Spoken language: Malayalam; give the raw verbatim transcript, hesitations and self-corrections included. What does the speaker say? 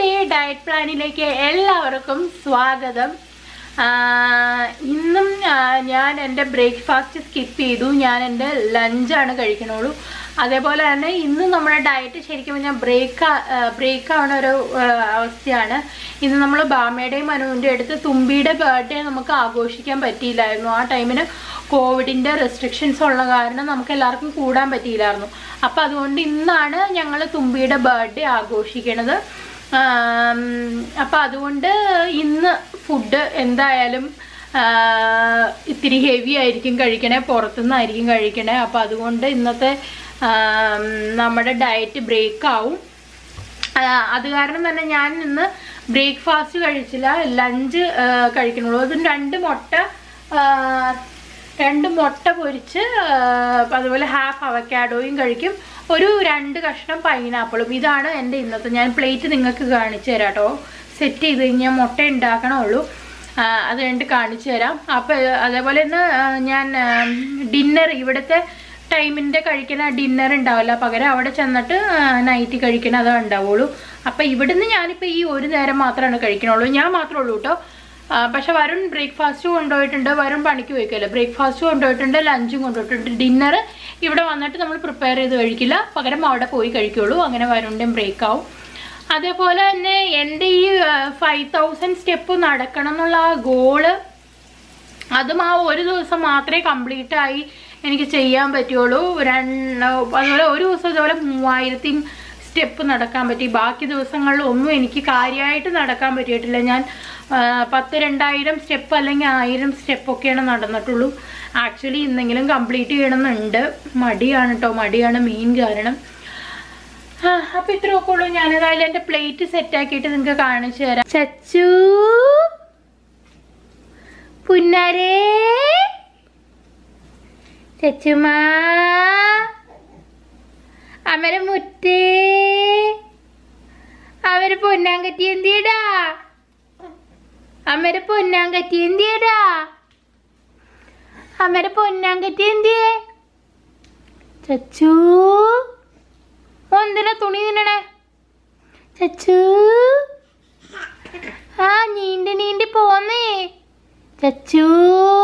ഡേ ഡയറ്റ് പ്ലാനിലേക്ക് എല്ലാവർക്കും സ്വാഗതം. ഇന്നും ഞാൻ എൻ്റെ ബ്രേക്ക്ഫാസ്റ്റ് സ്കിപ്പ് ചെയ്തു, ഞാൻ എൻ്റെ ലഞ്ചാണ് കഴിക്കണുള്ളൂ. അതേപോലെ തന്നെ ഇന്ന് നമ്മുടെ ഡയറ്റ് ശരിക്കും പറഞ്ഞാൽ ബ്രേക്ക് ബ്രേക്കാവണ ഒരു അവസ്ഥയാണ്. ഇന്ന് നമ്മൾ ബാമയുടെയും മനുവിൻ്റെ അടുത്ത് തുമ്പിയുടെ ബർത്ത്ഡേ നമുക്ക് ആഘോഷിക്കാൻ പറ്റിയില്ലായിരുന്നു. ആ ടൈമിന് കോവിഡിൻ്റെ റെസ്ട്രിക്ഷൻസ് ഉള്ള കാരണം നമുക്ക് എല്ലാവർക്കും കൂടാൻ പറ്റിയില്ലായിരുന്നു. അപ്പോൾ അതുകൊണ്ട് ഇന്നാണ് ഞങ്ങൾ തുമ്പിയുടെ ബർത്ത്ഡേ ആഘോഷിക്കണത്. അപ്പം അതുകൊണ്ട് ഇന്ന് ഫുഡ് എന്തായാലും ഇത്തിരി ഹെവി ആയിരിക്കും കഴിക്കണേ, പുറത്തുനിന്നായിരിക്കും കഴിക്കണേ. അപ്പം അതുകൊണ്ട് ഇന്നത്തെ നമ്മുടെ ഡയറ്റ് ബ്രേക്കാവും. അത് കാരണം തന്നെ ഞാൻ ഇന്ന് ബ്രേക്ക്ഫാസ്റ്റ് കഴിച്ചില്ല, ലഞ്ച് കഴിക്കണുള്ളൂ. അതും രണ്ട് മുട്ട രണ്ട് മുട്ട പൊരിച്ച് അതുപോലെ ഹാഫ് അവക്കാഡോയും കഴിക്കും, ഒരു രണ്ട് കഷ്ണം പൈനാപ്പിളും. ഇതാണ് എൻ്റെ ഇന്നത്തെ. ഞാൻ പ്ലേറ്റ് നിങ്ങൾക്ക് കാണിച്ചു തരാം കേട്ടോ, സെറ്റ് ചെയ്ത് കഴിഞ്ഞാൽ മുട്ട ഉണ്ടാക്കണമുള്ളൂ, അത് കണ്ട് കാണിച്ചു തരാം. അപ്പോൾ അതേപോലെ ഇന്ന് ഞാൻ ഡിന്നർ ഇവിടുത്തെ ടൈമിൻ്റെ കഴിക്കുന്ന ഡിന്നർ ഉണ്ടാവില്ല, പകരം അവിടെ ചെന്നിട്ട് നൈറ്റ് കഴിക്കണം, അതേ ഉണ്ടാവുള്ളൂ. അപ്പോൾ ഇവിടുന്ന് ഞാനിപ്പോൾ ഈ ഒരു നേരം മാത്രമാണ് കഴിക്കണുള്ളൂ, ഞാൻ മാത്രമേ ഉള്ളൂ കേട്ടോ. പക്ഷെ വരുൺ ബ്രേക്ക്ഫാസ്റ്റ് കൊണ്ടുപോയിട്ടുണ്ട്, വരുൺ പണിക്ക് പോയിക്കല്ലേ, ബ്രേക്ക്ഫാസ്റ്റ് കൊണ്ടുപോയിട്ടുണ്ട്, ലഞ്ചും കൊണ്ടുപോയിട്ടുണ്ട്. ഡിന്നർ ഇവിടെ വന്നിട്ട് നമ്മൾ പ്രിപ്പയർ ചെയ്ത് കഴിക്കില്ല, പകരം അവിടെ പോയി കഴിക്കുകയുള്ളൂ. അങ്ങനെ വരുണിൻ്റെയും ബ്രേക്കാവും. അതേപോലെ തന്നെ എൻ്റെ ഈ ഫൈവ് തൗസൻഡ് സ്റ്റെപ്പ് നടക്കണം എന്നുള്ള ആ ഗോള്, അതും ആ ഒരു ദിവസം മാത്രമേ കംപ്ലീറ്റ് ആയി എനിക്ക് ചെയ്യാൻ പറ്റുള്ളൂ. രണ്ട് അതുപോലെ ഒരു ദിവസം ഇതുപോലെ മൂവായിരത്തി സ്റ്റെപ്പ് നടക്കാൻ പറ്റി, ബാക്കി ദിവസങ്ങളിലൊന്നും എനിക്ക് കാര്യമായിട്ട് നടക്കാൻ പറ്റിയിട്ടില്ല. ഞാൻ പത്ത് രണ്ടായിരം സ്റ്റെപ്പ് അല്ലെങ്കിൽ ആയിരം സ്റ്റെപ്പൊക്കെയാണ് നടന്നിട്ടുള്ളൂ. ആക്ച്വലി ഇന്നെങ്കിലും കംപ്ലീറ്റ് ചെയ്യണമെന്നുണ്ട്, മടിയാണ് കേട്ടോ, മടിയാണ് മെയിൻ കാരണം. അപ്പം ഇത്രയൊക്കെ ഉള്ളൂ. ഞാനേതായാലും എൻ്റെ പ്ലേറ്റ് സെറ്റാക്കിയിട്ട് നിങ്ങൾക്ക് കാണിച്ചു തരാം. ചച്ചു പുന്നാരേ ചച്ചുമാ അവരെ മുറ്റേ അവര് പൊന്നാൻ കറ്റി എന്തിയടാ, അമ്മരെ പൊന്നാൻ കറ്റി എന്തിയടാ, അമ്മരെ പൊന്നാൻ കറ്റി എന്തിയേ ചച്ചു, എന്തിനാ തുണി തിന്നണേ ചച്ചു, ആ നീണ്ട് നീണ്ട് പോന്നേ ചച്ചു.